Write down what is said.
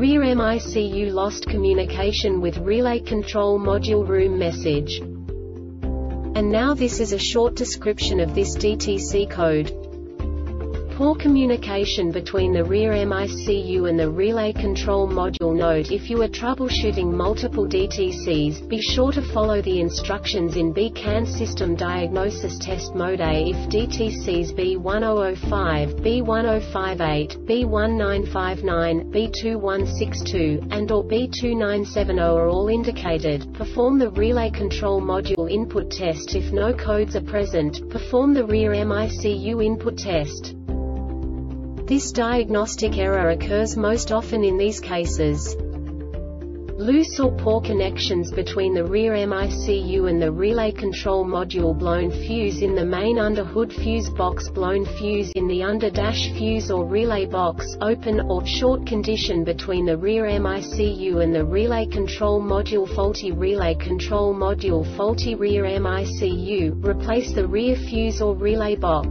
rear MICU lost communication with relay control module room message. And now this is a short description of this DTC code. Poor communication between the rear MICU and the relay control module. Note: if you are troubleshooting multiple DTCs, be sure to follow the instructions in B-CAN system diagnosis test mode. If DTCs B1005, B1058, B1959, B2162, and or B2970 are all indicated, perform the relay control module input test. If no codes are present, perform the rear MICU input test. This diagnostic error occurs most often in these cases: loose or poor connections between the rear MICU and the relay control module, blown fuse in the main under hood fuse box, blown fuse in the under dash fuse or relay box, open or short condition between the rear MICU and the relay control module, faulty relay control module, faulty rear MICU. Replace the rear fuse or relay box.